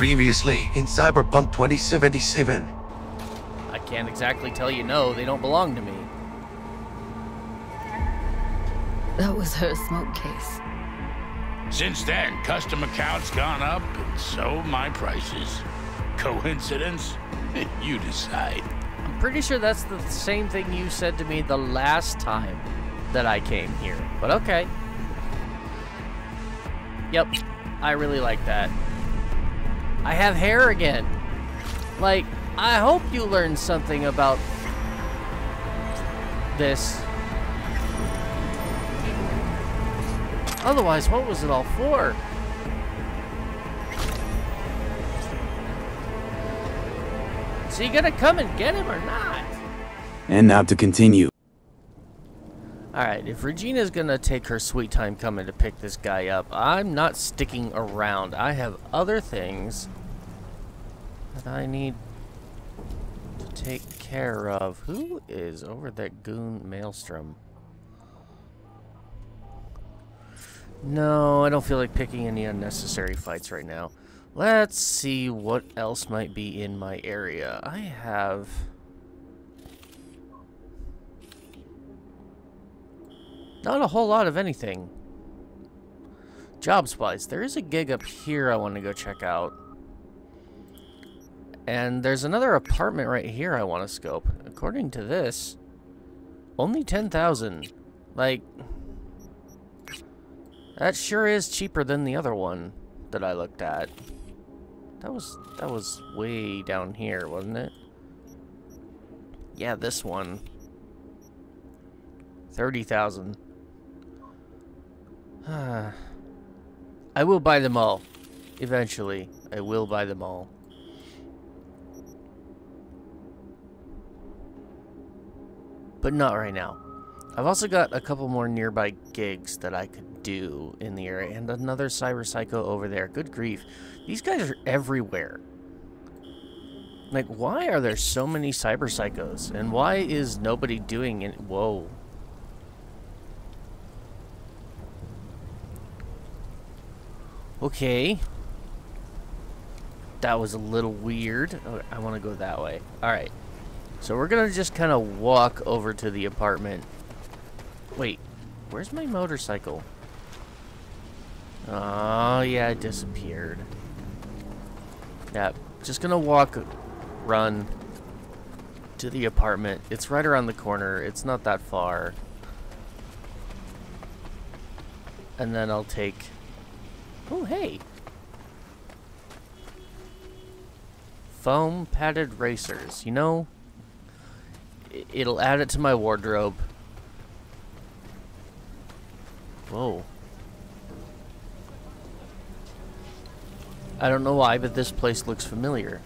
previously in Cyberpunk 2077? I can't exactly tell you no, they don't belong to me. That was her smoke case. Since then, custom accounts gone up, and so my prices. Coincidence? You decide. I'm pretty sure that's the same thing you said to me the last time that I came here, but okay. Yep, I really like that. I have hair again. Like, I hope you learned something about this. Otherwise, what was it all for? So you gonna come and get him or not? And now to continue. Alright, if Regina's gonna take her sweet time coming to pick this guy up, I'm not sticking around. I have other things that I need to take care of. Who is over that goon Maelstrom? No, I don't feel like picking any unnecessary fights right now. Let's see what else might be in my area. I have... not a whole lot of anything. Job spots. There is a gig up here I want to go check out. And there's another apartment right here I want to scope. According to this, only 10,000. Like... that sure is cheaper than the other one that I looked at. That was way down here, wasn't it? Yeah, this one. 30,000. I will buy them all. Eventually, I will buy them all. But not right now. I've also got a couple more nearby gigs that I could do in the area, and another cyber psycho over there. Good grief. These guys are everywhere. Like, why are there so many cyber psychos? And why is nobody doing it? Whoa. Okay. That was a little weird. I want to go that way. Alright. So we're going to just kind of walk over to the apartment. Wait, where's my motorcycle? Oh, yeah, it disappeared. Yeah, just gonna run to the apartment. It's right around the corner. It's not that far. And then I'll take... oh, hey! Foam padded racers. You know, it'll add it to my wardrobe. Whoa. I don't know why, but this place looks familiar.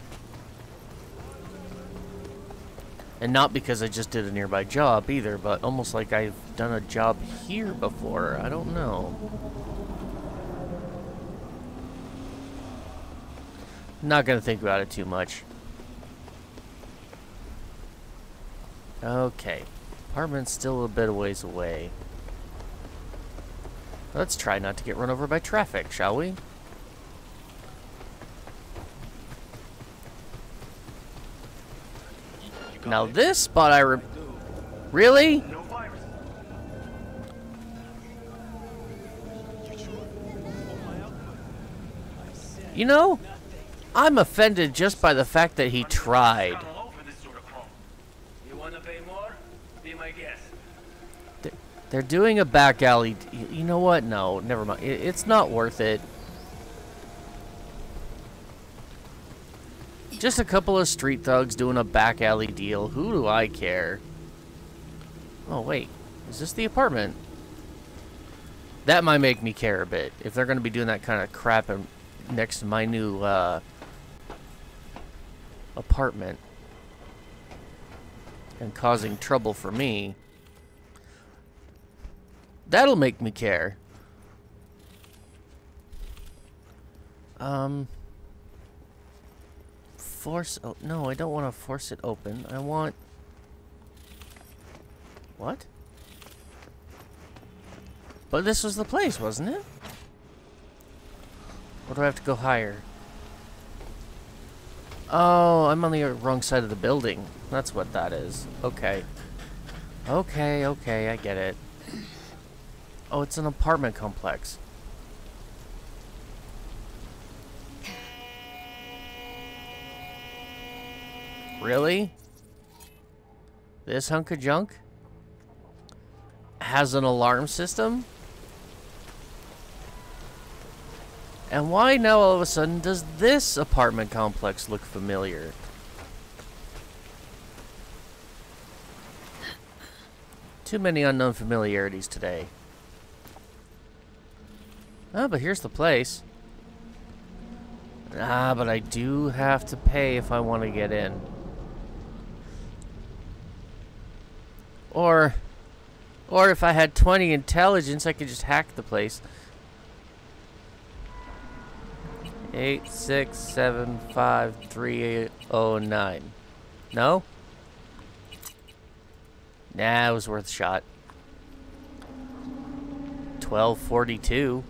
And not because I just did a nearby job either, but almost like I've done a job here before. I don't know. Not gonna think about it too much. Okay. Apartment's still a bit of ways away. Let's try not to get run over by traffic, shall we? Now this spot really? You know, I'm offended just by the fact that he tried. They're doing a back alley. You know what? No, never mind. It's not worth it. Just a couple of street thugs doing a back alley deal. Who do I care? Oh, wait. Is this the apartment? That might make me care a bit. If they're going to be doing that kind of crap next to my new apartment. And causing trouble for me. That'll make me care. Force... oh, no, I don't want to force it open. I want... what? But this was the place, wasn't it? Or do I have to go higher? Oh, I'm on the wrong side of the building. That's what that is. Okay. Okay, okay, I get it. Oh, it's an apartment complex. Really? This hunk of junk has an alarm system? And why now all of a sudden does this apartment complex look familiar? Too many unknown familiarities today. Oh, but here's the place. Ah, but I do have to pay if I want to get in. Or if I had 20 intelligence, I could just hack the place. 8675309. No? Nah, it was worth a shot. 1242.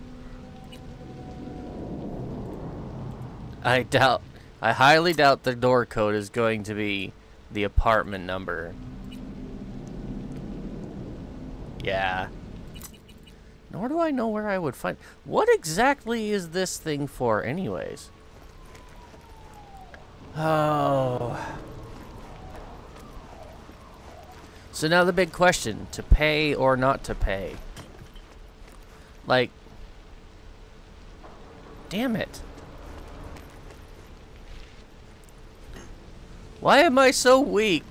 I highly doubt the door code is going to be the apartment number. Yeah. Nor do I know where I would find... What exactly is this thing for, anyways? Oh. So now the big question. To pay or not to pay? Like... Damn it. Why am I so weak?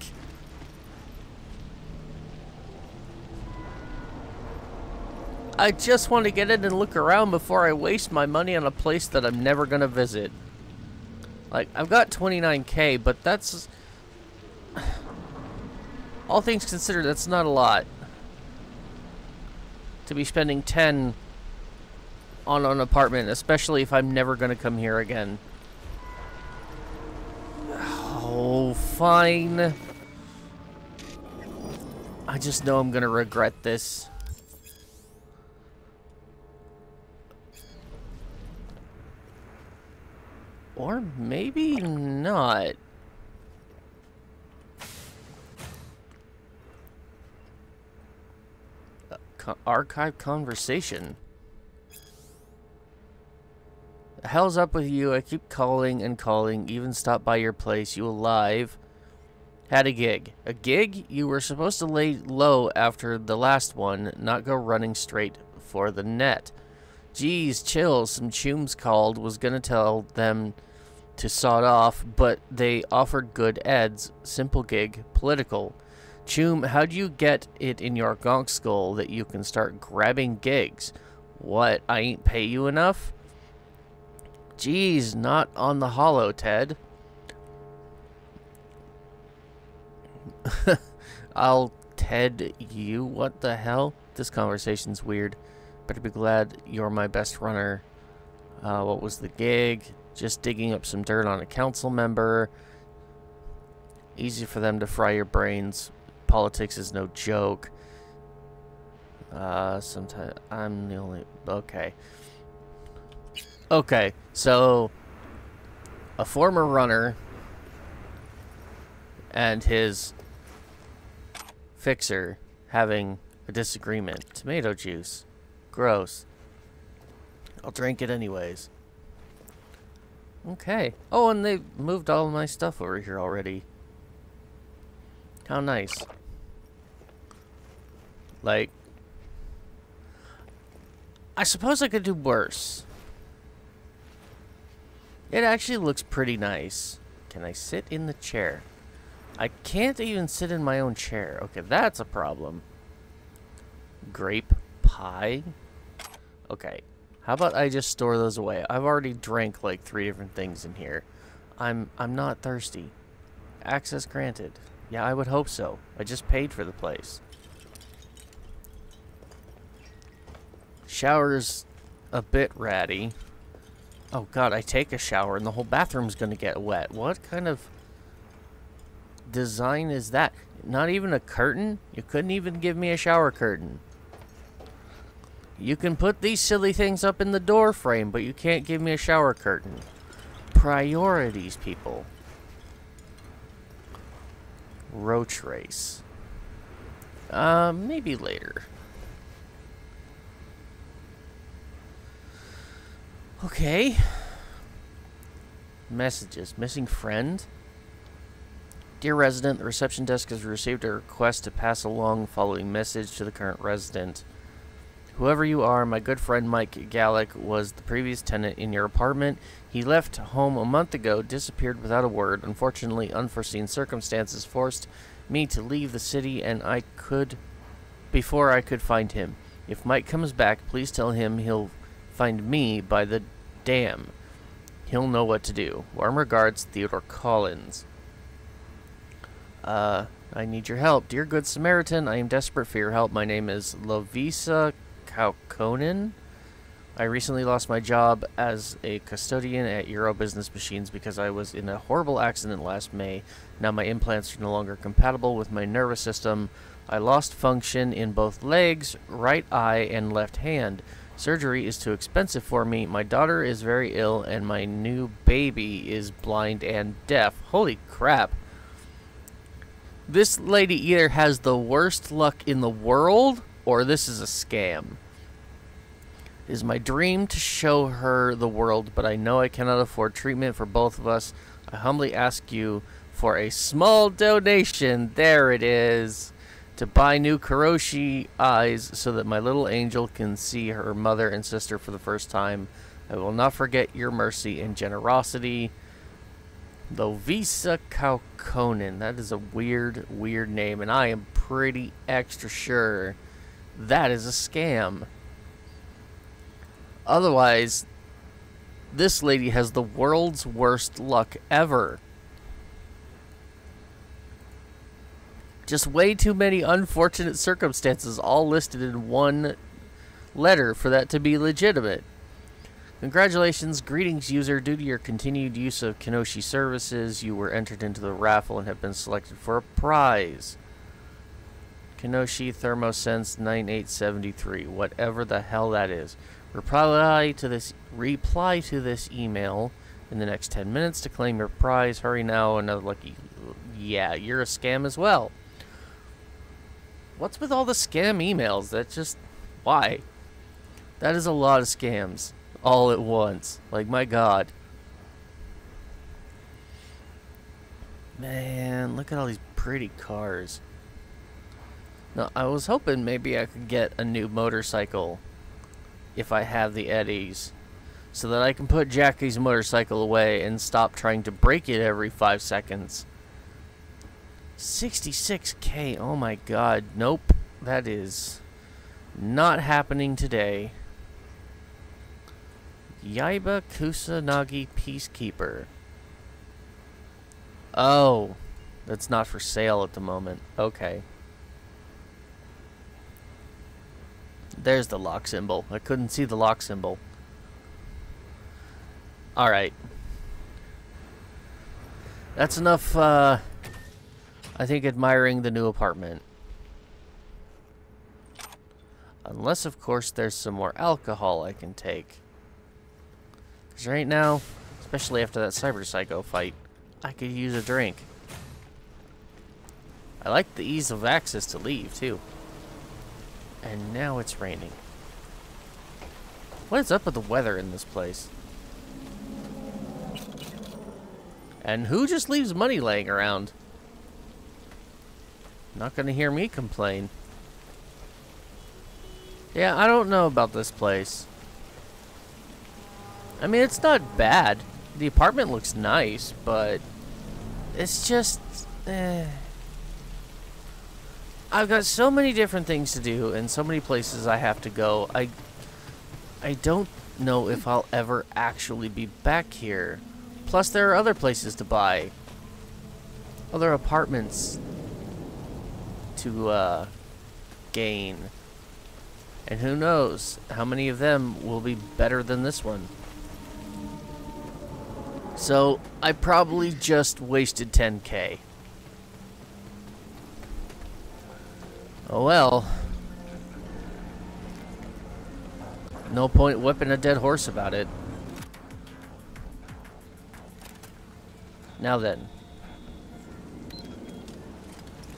I just want to get in and look around before I waste my money on a place that I'm never going to visit. Like, I've got 29K, but that's... All things considered, that's not a lot. To be spending 10 on an apartment, especially if I'm never going to come here again. Oh, fine. I just know I'm going to regret this. Or maybe not. Archive conversation. The hell's up with you? I keep calling and calling. Even stopped by your place. You alive? Had a gig. A gig? You were supposed to lay low after the last one, not go running straight for the net. Geez, chill, some chooms called, was gonna tell them to sod off, but they offered good eds, simple gig, political. Choom, how do you get it in your gonk skull that you can start grabbing gigs? What, I ain't pay you enough? Geez, not on the hollow, Ted. I'll Ted you, what the hell? This conversation's weird. Better be glad you're my best runner. What was the gig? Just digging up some dirt on a council member. Easy for them to fry your brains. Politics is no joke. Sometimes I'm the only... Okay. Okay, so... A former runner... and his... fixer having a disagreement. Tomato juice. Gross. I'll drink it anyways. Okay. Oh, and they moved all my stuff over here already. How nice. Like, I suppose I could do worse. It actually looks pretty nice. Can I sit in the chair? I can't even sit in my own chair. Okay, that's a problem. Grape pie? Okay, how about I just store those away? I've already drank like 3 different things in here. I'm not thirsty. Access granted. Yeah, I would hope so. I just paid for the place. Shower's a bit ratty. Oh god, I take a shower and the whole bathroom's gonna get wet. What kind of design is that? Not even a curtain? You couldn't even give me a shower curtain. You can put these silly things up in the door frame, but you can't give me a shower curtain. Priorities, people. Roach race. Maybe later. Okay. Messages. Missing friend. Dear resident, the reception desk has received a request to pass along the following message to the current resident. Whoever you are, my good friend Mike Gallick was the previous tenant in your apartment. He left home a month ago, disappeared without a word. Unfortunately, unforeseen circumstances forced me to leave the city and before I could find him. If Mike comes back, please tell him he'll find me by the dam. He'll know what to do. Warm regards, Theodore Collins. I need your help. Dear Good Samaritan, I am desperate for your help. My name is Lovisa Kaukonen. I recently lost my job as a custodian at Euro Business Machines because I was in a horrible accident last May. Now my implants are no longer compatible with my nervous system. I lost function in both legs, right eye, and left hand. Surgery is too expensive for me. My daughter is very ill, and my new baby is blind and deaf. Holy crap. This lady either has the worst luck in the world, or this is a scam. It is my dream to show her the world, but I know I cannot afford treatment for both of us. I humbly ask you for a small donation, there it is, to buy new Kiroshi eyes so that my little angel can see her mother and sister for the first time. I will not forget your mercy and generosity. Lovisa Kaukonen. That is a weird, weird name, and I am pretty extra sure that is a scam. Otherwise, this lady has the world's worst luck ever. Just way too many unfortunate circumstances, all listed in one letter for that to be legitimate. Congratulations, greetings user. Due to your continued use of Kenoshi services, you were entered into the raffle and have been selected for a prize. Kenoshi Thermosense 9873, whatever the hell that is. Reply to this email in the next 10 minutes to claim your prize. Hurry now, another lucky. Yeah, you're a scam as well. What's with all the scam emails? That's just, why? That is a lot of scams all at once. Like, my god. Man, look at all these pretty cars. Now, I was hoping maybe I could get a new motorcycle if I have the eddies, so that I can put Jackie's motorcycle away and stop trying to break it every 5 seconds. 66K, oh my god, nope. That is not happening today. Yaiba Kusanagi Peacekeeper. Oh, that's not for sale at the moment. Okay. There's the lock symbol. I couldn't see the lock symbol. Alright. That's enough, I think, admiring the new apartment. Unless, of course, there's some more alcohol I can take. Because right now, especially after that Cyber Psycho fight, I could use a drink. I like the ease of access to leave, too. And now it's raining. What is up with the weather in this place? And who just leaves money laying around? Not gonna hear me complain. Yeah, I don't know about this place. I mean, it's not bad. The apartment looks nice, but it's just... I've got so many different things to do and so many places I have to go. I don't know if I'll ever actually be back here. Plus, there are other places to buy. Other apartments to gain. And who knows how many of them will be better than this one. So, I probably just wasted 10K. Oh well. No point whipping a dead horse about it. Now then.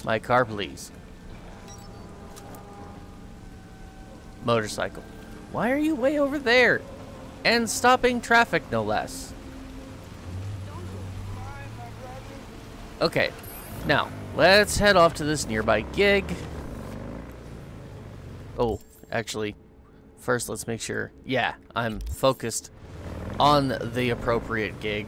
My car, please. Motorcycle. Why are you way over there? And stopping traffic, no less. Okay, now, let's head off to this nearby gig. Oh, actually, first let's make sure, yeah, I'm focused on the appropriate gig.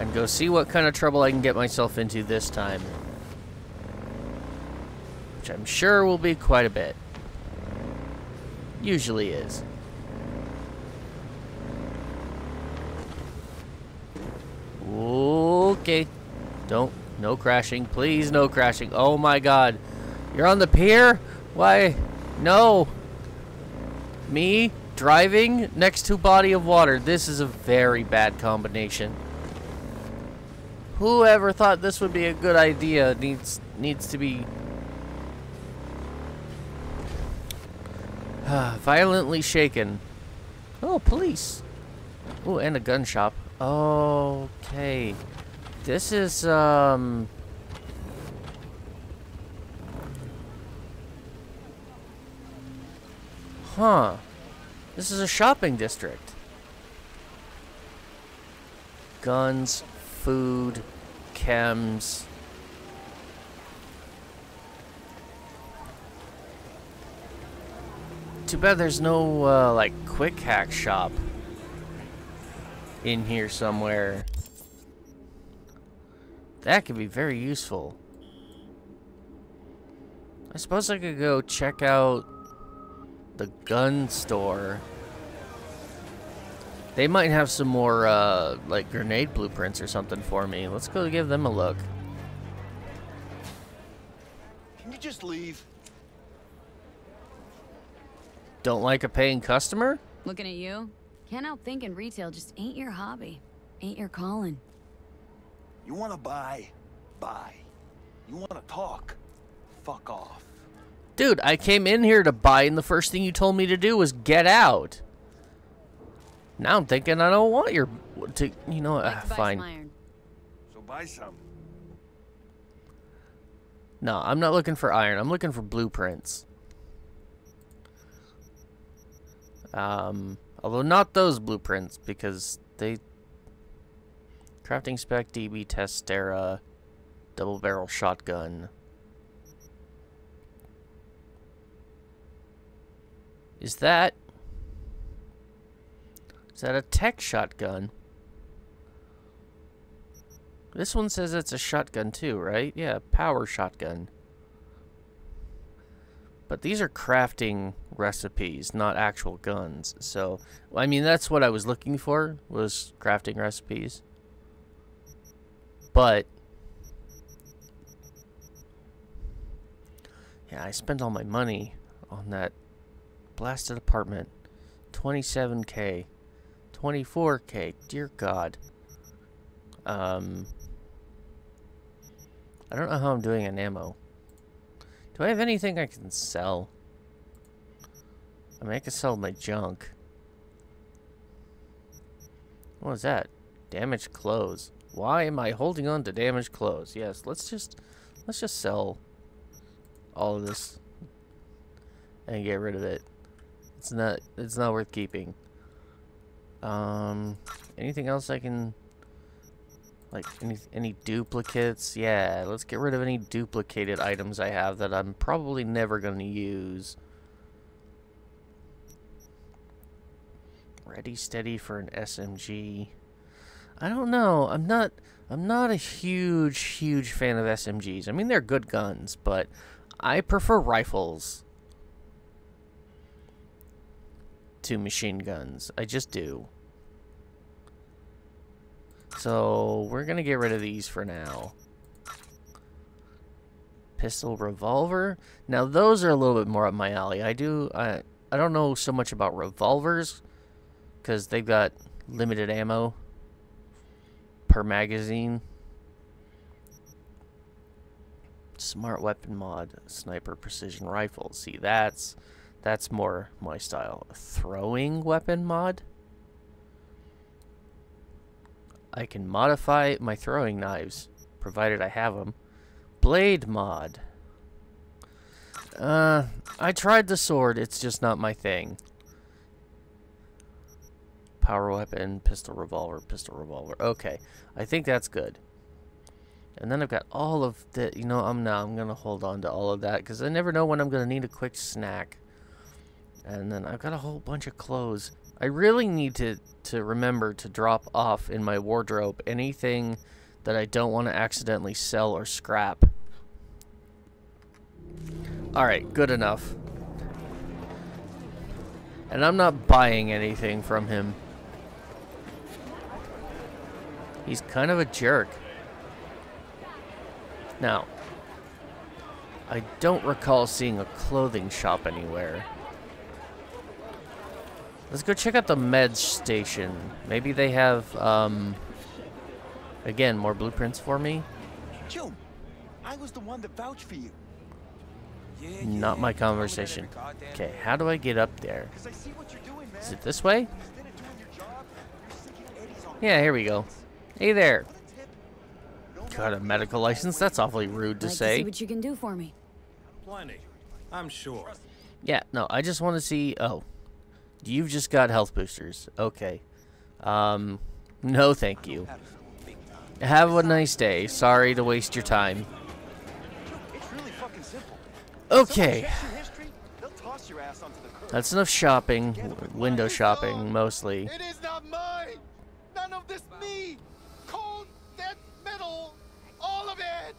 And go see what kind of trouble I can get myself into this time. Which I'm sure will be quite a bit. Usually is. Okay. Don't. No crashing. Please, no crashing. Oh my god. You're on the pier? Why? No. Me driving next to body of water. This is a very bad combination. Whoever thought this would be a good idea needs to be violently shaken. Oh, police. Oh, and a gun shop. Okay. This is, huh. This is a shopping district. Guns, food, chems. Too bad there's no, like, quick hack shop in here somewhere. That could be very useful. I suppose I could go check out the gun store. They might have some more, like, grenade blueprints or something for me. Let's go give them a look. Can you just leave? Don't like a paying customer? Looking at you? Can't help thinking retail just ain't your hobby. Ain't your calling. You wanna buy? Buy. You wanna talk? Fuck off. Dude, I came in here to buy and the first thing you told me to do was get out. Now I'm thinking I don't want your... to, you know, fine. So buy some. No, I'm not looking for iron. I'm looking for blueprints. Although not those blueprints, because they... Crafting spec, DB, Testera, double barrel shotgun. Is that a tech shotgun? This one says it's a shotgun too, right? Yeah, power shotgun. But these are crafting recipes, not actual guns. So, I mean, that's what I was looking for, was crafting recipes. But, yeah, I spent all my money on that blasted apartment. 27K. 24K, dear God. I don't know how I'm doing in ammo. Do I have anything I can sell? I mean, I can sell my junk. What was that? Damaged clothes. Why am I holding on to damaged clothes? Yes, let's just sell all of this and get rid of it. It's not worth keeping. Anything else I can, like, any duplicates? Yeah, let's get rid of any duplicated items I have that I'm probably never going to use. Ready, steady for an SMG. I don't know. I'm not a huge fan of SMGs. I mean, they're good guns, but I prefer rifles to machine guns. I just do. So, we're going to get rid of these for now. Pistol, revolver. Now, those are a little bit more up my alley. I don't know so much about revolvers, because they've got limited ammo per magazine. Smart weapon mod. Sniper precision rifle. See, that's more my style. Throwing weapon mod? I can modify my throwing knives, provided I have them. Blade mod. I tried the sword, it's just not my thing. Power weapon, pistol revolver, pistol revolver. Okay, I think that's good. And then I've got all of the, you know, I'm going to hold on to all of that because I never know when I'm going to need a quick snack. And then I've got a whole bunch of clothes. I really need to remember to drop off in my wardrobe anything that I don't want to accidentally sell or scrap. Alright, good enough. And I'm not buying anything from him. He's kind of a jerk. Now, I don't recall seeing a clothing shop anywhere. Let's go check out the med station. Maybe they have, again, more blueprints for me. June, I was the one that vouched for you. Not my conversation. Okay, how do I get up there? Is it this way? Yeah, here we go. Hey there. Got a medical license? That's awfully rude to say. See what you can do for me. Plenty, I'm sure. Yeah, no, I just want to see. Oh, you've just got health boosters. Okay. No, thank you. Have a nice day. Sorry to waste your time. Okay. That's enough shopping. Window shopping, mostly. It is not mine. None of this me. Cold, dead metal. All of it.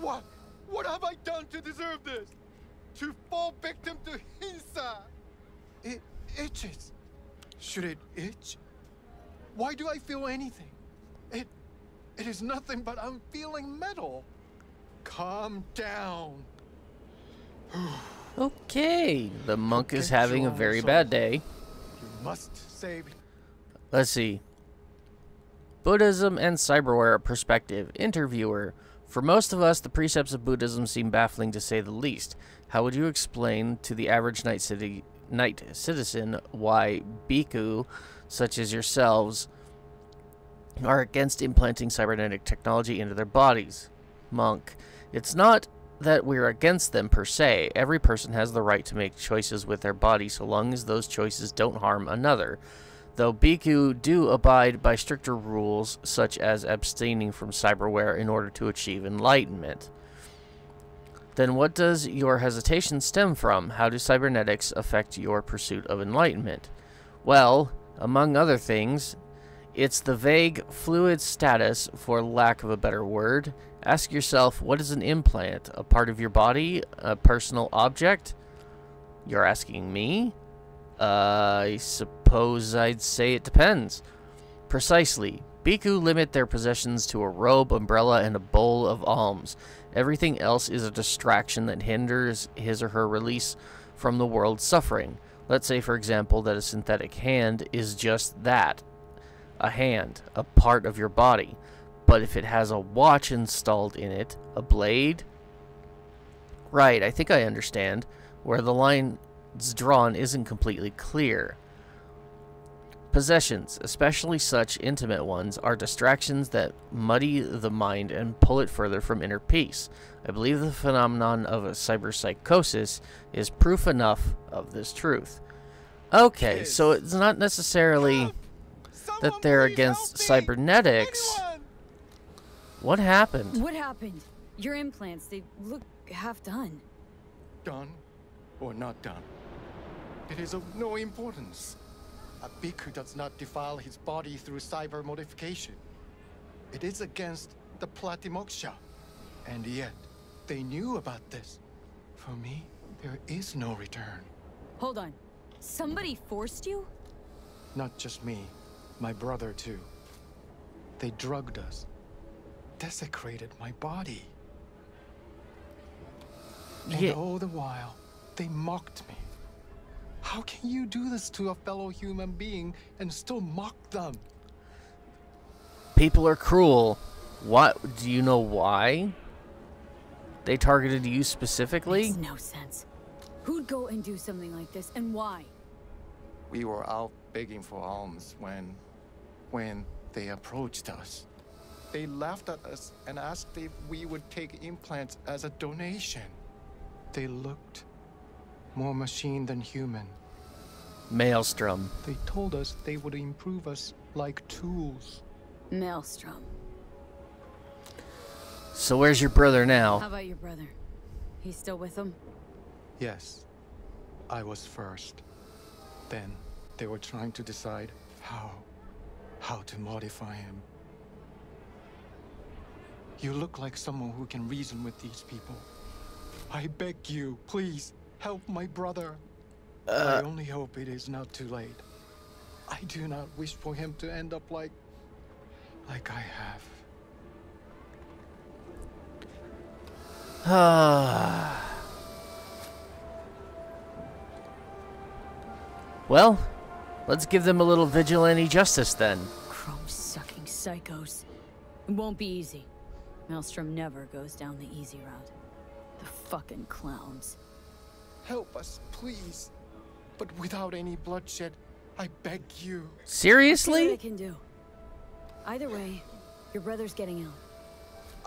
What? What have I done to deserve this? To fall victim to Hinsa. It itches. Should it itch? Why do I feel anything? It is nothing but I'm feeling metal. Calm down. Okay, the monk is having a very bad day. You must save. Let's see. Buddhism and cyberware perspective. Interviewer. For most of us, the precepts of Buddhism seem baffling to say the least. How would you explain to the average night citizen why bhikkhu, such as yourselves, are against implanting cybernetic technology into their bodies? Monk. It's not that we're against them per se. Every person has the right to make choices with their body so long as those choices don't harm another. Though bhikkhu do abide by stricter rules such as abstaining from cyberware in order to achieve enlightenment. Then what does your hesitation stem from? How do cybernetics affect your pursuit of enlightenment? Well, among other things, it's the vague fluid status, for lack of a better word. Ask yourself, what is an implant? A part of your body? A personal object? You're asking me? I suppose I'd say it depends. Precisely. Bhikkhu limit their possessions to a robe, umbrella, and a bowl of alms. Everything else is a distraction that hinders his or her release from the world's suffering. Let's say, for example, that a synthetic hand is just that. A hand, a part of your body. But if it has a watch installed in it, a blade... Right, I think I understand. Where the line's drawn isn't completely clear. Possessions, especially such intimate ones, are distractions that muddy the mind and pull it further from inner peace. I believe the phenomenon of a cyberpsychosis is proof enough of this truth. Okay, so it's not necessarily that they're against cybernetics... What happened? What happened? Your implants, they look half done. Done or not done, it is of no importance. A bhikkhu does not defile his body through cyber modification. It is against the pratimoksha. And yet, they knew about this. For me, there is no return. Hold on. Somebody forced you? Not just me. My brother, too. They drugged us. Desecrated my body. Yeah. And all the while, they mocked me. How can you do this to a fellow human being and still mock them? People are cruel. What? Do you know why? They targeted you specifically? Makes no sense. Who'd go and do something like this, and why? We were out begging for alms when They approached us. They laughed at us and asked if we would take implants as a donation. They looked more machine than human. Maelstrom. They told us they would improve us like tools. Maelstrom. So where's your brother now? How about your brother? He's still with them? Yes. I was first. Then they were trying to decide how to modify him. You look like someone who can reason with these people. I beg you, please, help my brother. I only hope it is not too late. I do not wish for him to end up like I have. Well, let's give them a little vigilante justice then. Chrome-sucking psychos. It won't be easy. Maelstrom never goes down the easy route. The fucking clowns. Help us, please. But without any bloodshed, I beg you. Seriously? What I can do. Either way, your brother's getting out.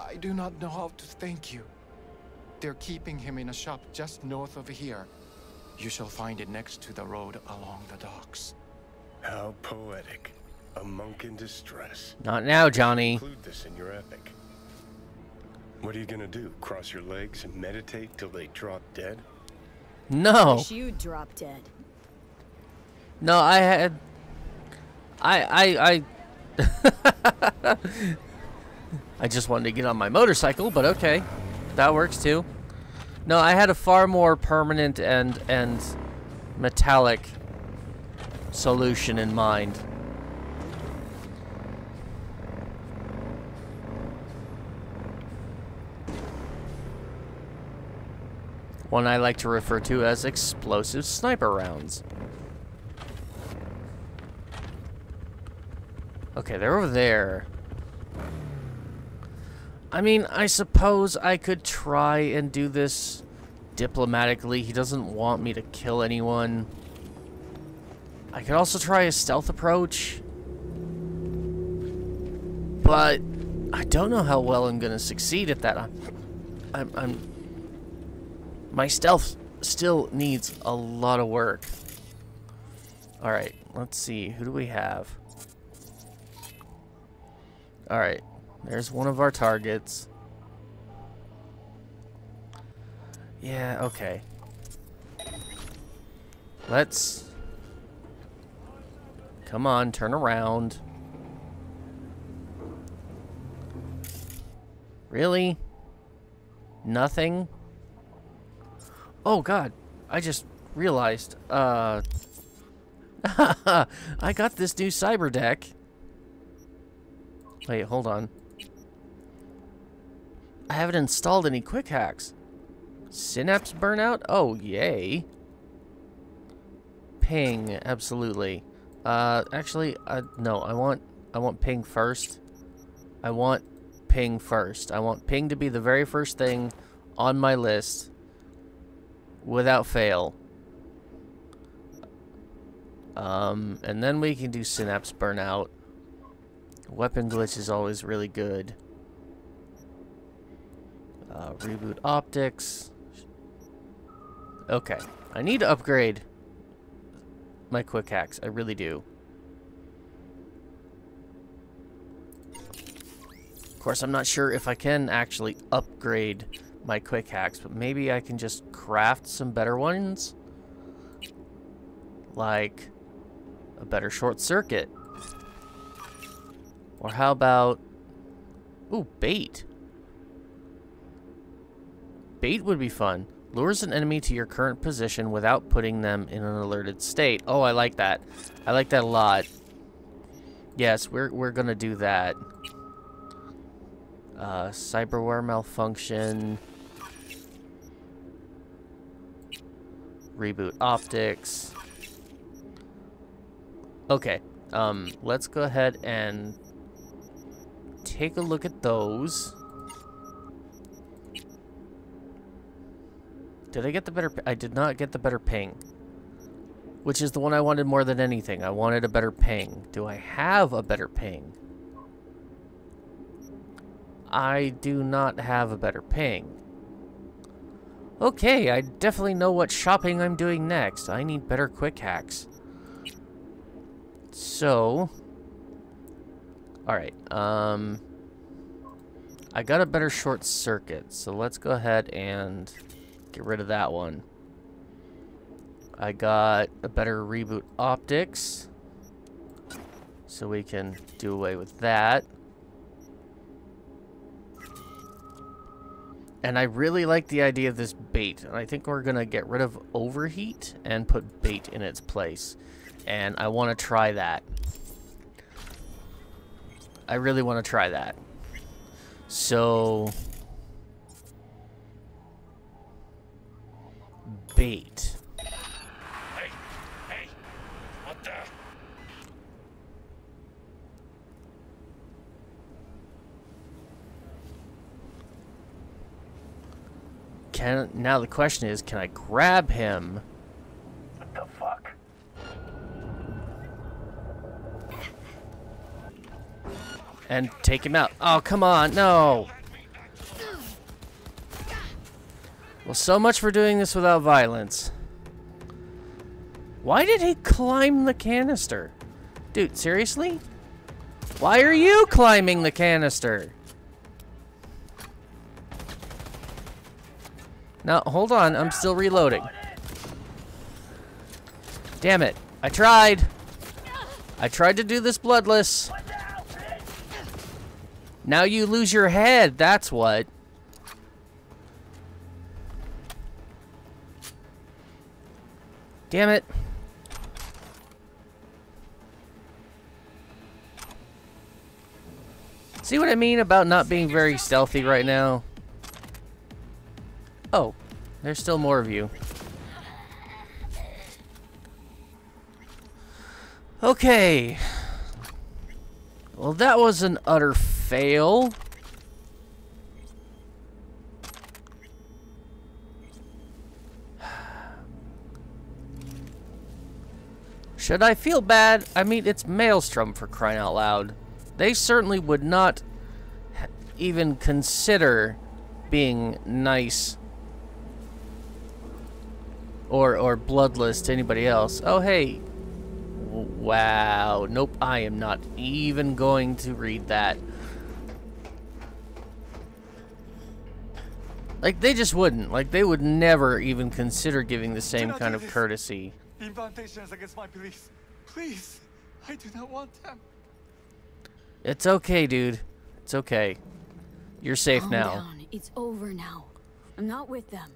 I do not know how to thank you. They're keeping him in a shop just north of here. You shall find it next to the road along the docks. How poetic. A monk in distress. Not now, Johnny. Include this in your epic. What are you gonna do? Cross your legs and meditate till they drop dead? No. Wish you drop dead. No, I had. I I just wanted to get on my motorcycle, but okay, that works too. No, I had a far more permanent and metallic solution in mind. One I like to refer to as explosive sniper rounds. Okay, they're over there. I mean, I suppose I could try and do this diplomatically. He doesn't want me to kill anyone. I could also try a stealth approach. But I don't know how well I'm going to succeed at that. My stealth still needs a lot of work. Alright, let's see. Who do we have? Alright. There's one of our targets. Yeah, okay. Let's... Come on, turn around. Really? Nothing? Oh, God. I just realized. I got this new cyber deck. Wait, hold on. I haven't installed any quick hacks. Synapse burnout? Oh, yay. Ping, absolutely. Actually, no, I want ping first. I want ping first. I want ping to be the very first thing on my list without fail. And then we can do synapse burnout. Weapon glitch is always really good. Reboot optics. Okay. I need to upgrade my quick hacks. I really do. Of course, I'm not sure if I can actually upgrade my quick hacks, but maybe I can just craft some better ones. Like a better short circuit. Or how about... Ooh, bait. Bait would be fun. Lures an enemy to your current position without putting them in an alerted state. Oh, I like that. I like that a lot. Yes, we're gonna do that. Cyberware malfunction. Reboot optics. Okay. Let's go ahead and take a look at those. Did I get the better... I did not get the better ping. Which is the one I wanted more than anything. I wanted a better ping. Do I have a better ping? I do not have a better ping. Okay, I definitely know what shopping I'm doing next. I need better quick hacks. So, alright, I got a better short circuit, so let's go ahead and get rid of that one. I got a better reboot optics, so we can do away with that. And I really like the idea of this bait, and I think we're gonna get rid of overheat and put bait in its place. And I want to try that. I really want to try that. So, bait. Hey, what the? Now the question is, can I grab him? What the fuck? And take him out. Oh, come on, no! Well, so much for doing this without violence. Why did he climb the canister? Dude, seriously? Why are you climbing the canister? Now, hold on, I'm still reloading. Damn it, I tried! I tried to do this bloodless. Now you lose your head, that's what. Damn it. See what I mean about not being very stealthy right now? Oh, there's still more of you. Okay. Well, that was an utter fail. Should I feel bad? I mean, it's Maelstrom, for crying out loud. They certainly would not even consider being nice or bloodless to anybody else. Oh, hey. Wow. Nope, I am not even going to read that. Like, they just wouldn't. Like, they would never even consider giving the same kind of courtesy. Incantations against my beliefs. Please, I do not want them. It's okay, dude. It's okay. You're safe. Calm now. Down. It's over now. I'm not with them.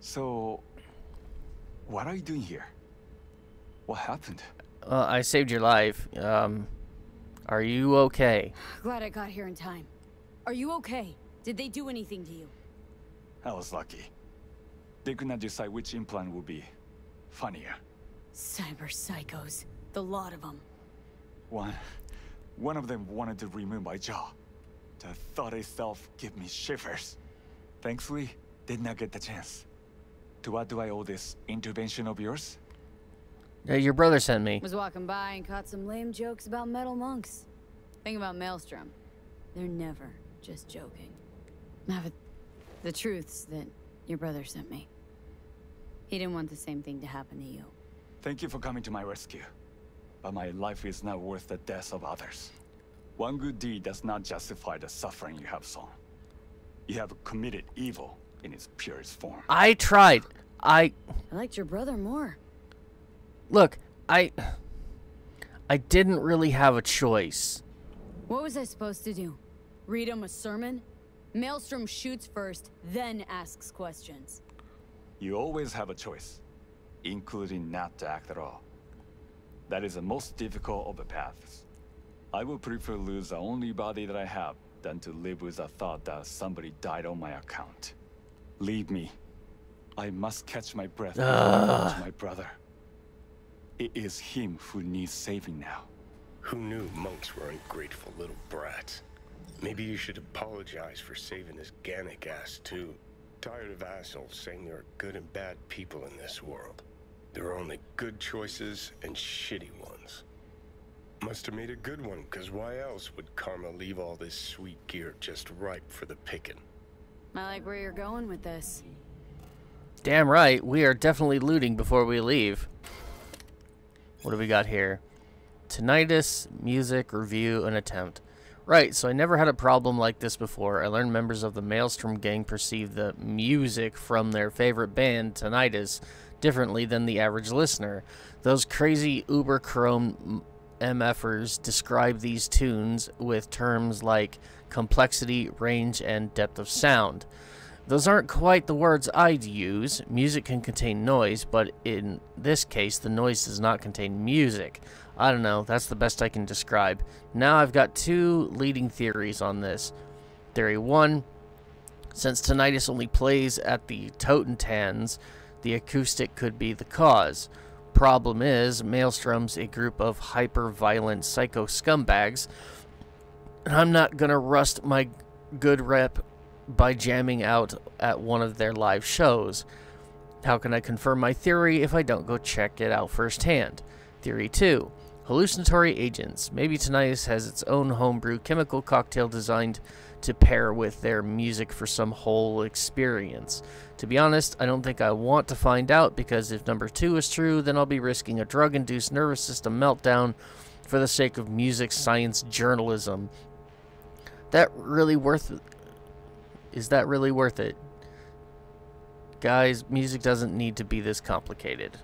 So, what are you doing here? What happened? I saved your life. Are you okay? Glad I got here in time. Are you okay? Did they do anything to you? I was lucky. They could not decide which implant would be funnier. Cyber psychos. The lot of them. One of them wanted to remove my jaw. The thought itself gave me shivers. Thankfully, did not get the chance. To what do I owe this intervention of yours? Your brother sent me. Was walking by and caught some lame jokes about metal monks. Thing about Maelstrom. They're never just joking. Have the truths that your brother sent me. He didn't want the same thing to happen to you. Thank you for coming to my rescue. But my life is not worth the death of others. One good deed does not justify the suffering you have sown. You have committed evil in its purest form. I tried. I liked your brother more. Look, I didn't really have a choice. What was I supposed to do? Read him a sermon? Maelstrom shoots first, then asks questions. You always have a choice, including not to act at all. That is the most difficult of the paths. I would prefer lose the only body that I have than to live with the thought that somebody died on my account. Leave me. I must catch my breath and go to my brother. It is him who needs saving now. Who knew monks were ungrateful little brats? Maybe you should apologize for saving this Gannic ass, too. Tired of assholes saying there are good and bad people in this world. There are only good choices and shitty ones. Must have made a good one, because why else would Karma leave all this sweet gear just ripe for the picking? I like where you're going with this. Damn right, we are definitely looting before we leave. What do we got here? Tinnitus, music, review, and attempt. Right, so I never had a problem like this before. I learned members of the Maelstrom gang perceive the music from their favorite band, Tinnitus, differently than the average listener. Those crazy uber chrome MFers describe these tunes with terms like complexity, range, and depth of sound. Those aren't quite the words I'd use. Music can contain noise, but in this case, the noise does not contain music. I don't know, that's the best I can describe. Now I've got two leading theories on this. Theory 1, since Tinnitus only plays at the Totentans, the acoustic could be the cause. Problem is, Maelstrom's a group of hyper-violent psycho scumbags, and I'm not gonna rust my good rep by jamming out at one of their live shows. How can I confirm my theory if I don't go check it out firsthand? Theory 2. Hallucinatory agents. Maybe Tinnitus has its own homebrew chemical cocktail designed to pair with their music for some whole experience. To be honest, I don't think I want to find out, because if number 2 is true, then I'll be risking a drug-induced nervous system meltdown for the sake of music science journalism. Is that really worth it? Guys, music doesn't need to be this complicated.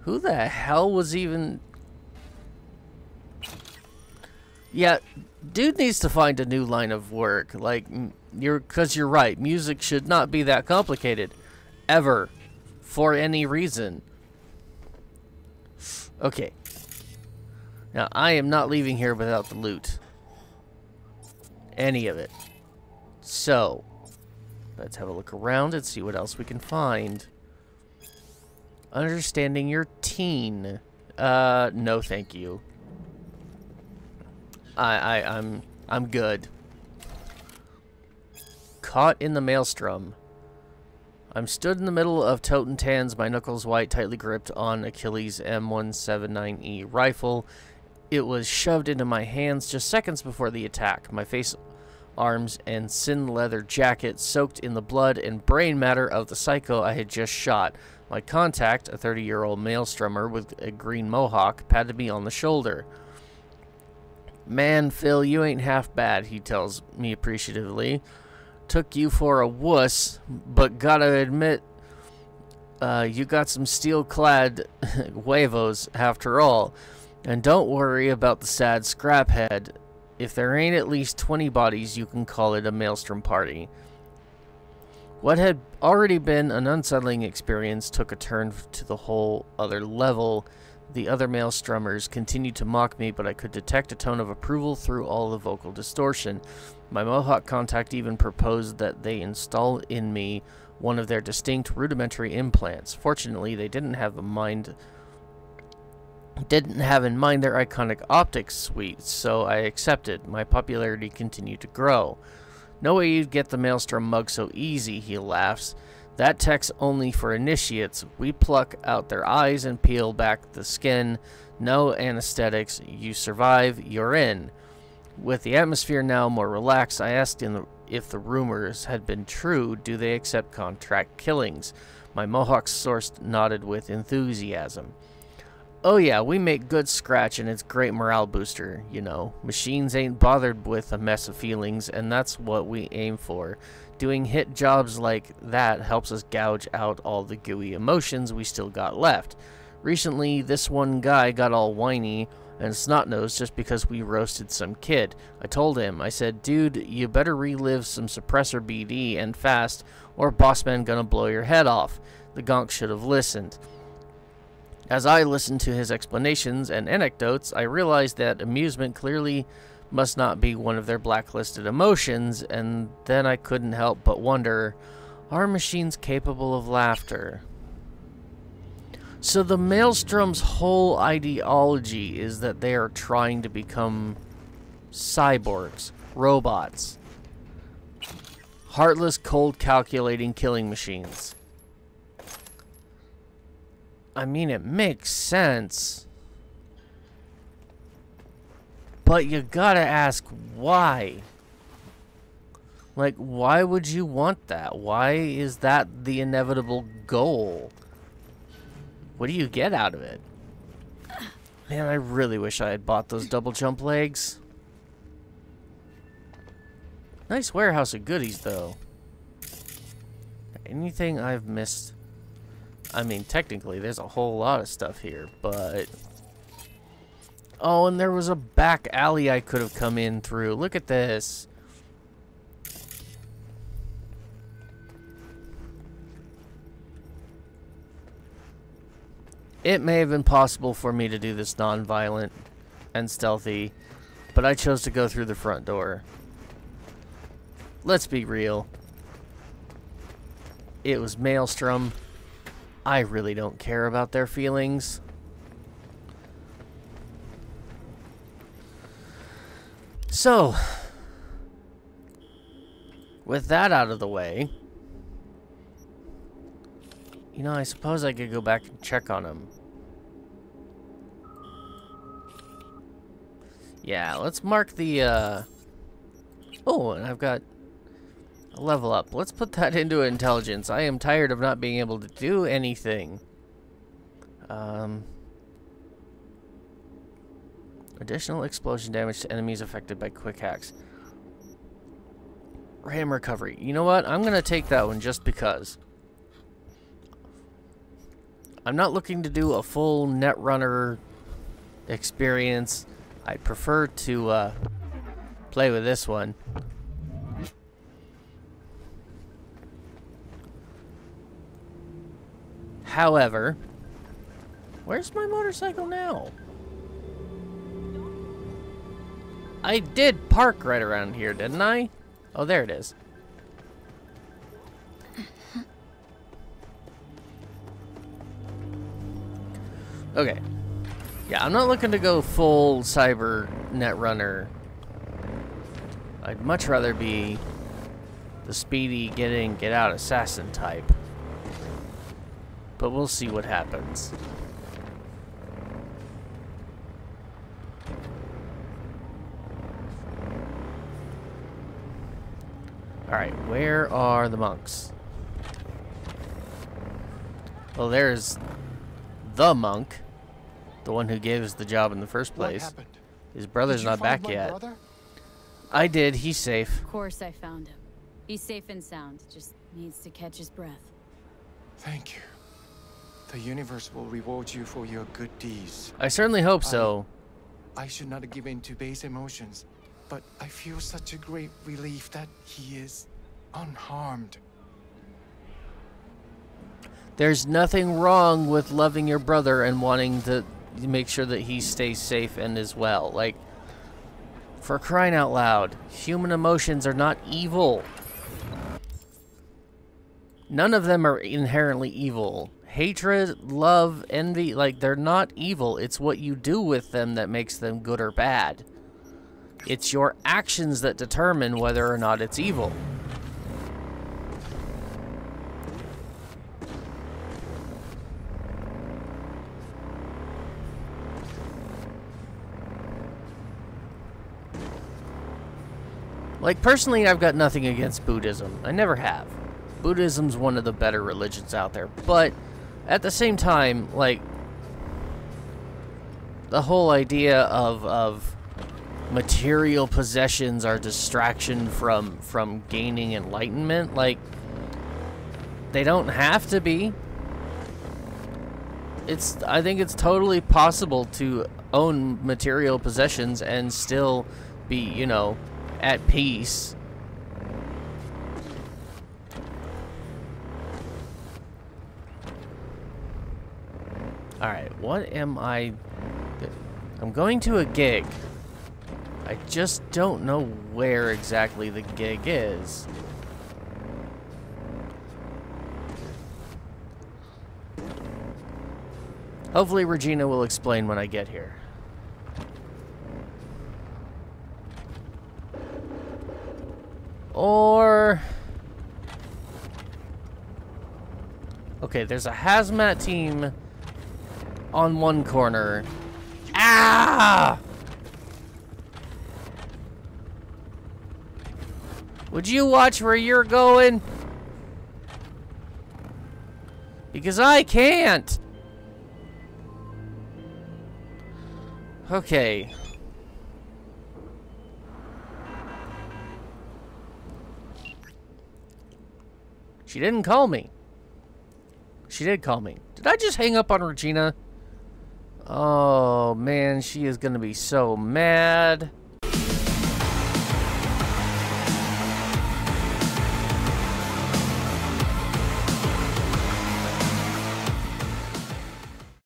Who the hell was even... Yeah, dude needs to find a new line of work. Like, because you're right. Music should not be that complicated. Ever. For any reason. Okay. Now, I am not leaving here without the loot. Any of it. So, let's have a look around and see what else we can find. Understanding your teen. No thank you. I'm good. Caught in the Maelstrom. I'm stood in the middle of Totentans, my knuckles white, tightly gripped on Achilles M179E rifle. It was shoved into my hands just seconds before the attack. My face, arms, and sin leather jacket soaked in the blood and brain matter of the psycho I had just shot. My contact, a 30-year-old Maelstromer with a green mohawk, patted me on the shoulder. "Man, Phil, you ain't half bad," he tells me appreciatively. "Took you for a wuss, but gotta admit, you got some steel-clad huevos after all. And don't worry about the sad scraphead. If there ain't at least 20 bodies, you can call it a Maelstrom party." What had already been an unsettling experience took a turn to the whole other level. The other Maelstromers continued to mock me, but I could detect a tone of approval through all the vocal distortion. My Mohawk contact even proposed that they install in me one of their distinct rudimentary implants. Fortunately, they didn't have in mind their iconic optics suite, so I accepted. My popularity continued to grow. "No way you'd get the Maelstrom mug so easy," he laughs. "That tech's only for initiates. We pluck out their eyes and peel back the skin. No anesthetics. You survive, you're in." With the atmosphere now more relaxed, I asked if the rumors had been true. Do they accept contract killings? My Mohawk source nodded with enthusiasm. "Oh yeah, we make good scratch, and it's great morale booster, you know. Machines ain't bothered with a mess of feelings, and that's what we aim for. Doing hit jobs like that helps us gouge out all the gooey emotions we still got left. Recently, this one guy got all whiny and snot-nosed just because we roasted some kid. I told him, I said, 'Dude, you better relive some suppressor BD and fast, or boss man gonna blow your head off.' The gonk should have listened." As I listened to his explanations and anecdotes, I realized that amusement clearly must not be one of their blacklisted emotions, and then I couldn't help but wonder, are machines capable of laughter? So the Maelstrom's whole ideology is that they are trying to become cyborgs, robots, heartless, cold, calculating killing machines. I mean, it makes sense. But you gotta ask why. Like, why would you want that? Why is that the inevitable goal? What do you get out of it? Man, I really wish I had bought those double jump legs. Nice warehouse of goodies, though. Anything I've missed? I mean, technically, there's a whole lot of stuff here, but... Oh, and there was a back alley I could have come in through. Look at this. It may have been possible for me to do this non-violent and stealthy, but I chose to go through the front door. Let's be real. It was Maelstrom. I really don't care about their feelings. So, with that out of the way... You know, I suppose I could go back and check on him. Yeah, let's mark the, Oh, and I've got a level up. Let's put that into intelligence. I am tired of not being able to do anything. Additional explosion damage to enemies affected by quick hacks. Ram recovery. You know what? I'm going to take that one just because. I'm not looking to do a full Netrunner experience. I prefer to play with this one. However, where's my motorcycle now? I did park right around here, didn't I? Oh, there it is. Okay. Yeah, I'm not looking to go full cyber Netrunner. I'd much rather be the speedy get in, get out assassin type. But we'll see what happens. Alright, where are the monks? Well, there's the monk. The one who gave us the job in the first place. His brother's not back yet. Brother? I did. He's safe. Of course I found him. He's safe and sound. Just needs to catch his breath. Thank you. The universe will reward you for your good deeds. I certainly hope so. I should not give in to base emotions, but I feel such a great relief that he is unharmed. There's nothing wrong with loving your brother and wanting to make sure that he stays safe and is well. Like, for crying out loud, human emotions are not evil. None of them are inherently evil. Hatred, love, envy, like, they're not evil. It's what you do with them that makes them good or bad. It's your actions that determine whether or not it's evil. Like, personally, I've got nothing against Buddhism. I never have. Buddhism's one of the better religions out there. But at the same time, like, the whole idea of material possessions are distraction from gaining enlightenment. Like, they don't have to be. I think it's totally possible to own material possessions and still be, you know, at peace. Alright, what am I... I'm going to a gig. I just don't know where exactly the gig is. Hopefully Regina will explain when I get here. Or... Okay, there's a hazmat team on one corner. Ah! Would you watch where you're going? Because I can't. Okay. She didn't call me. She did call me. Did I just hang up on Regina? Oh, man, she is going to be so mad.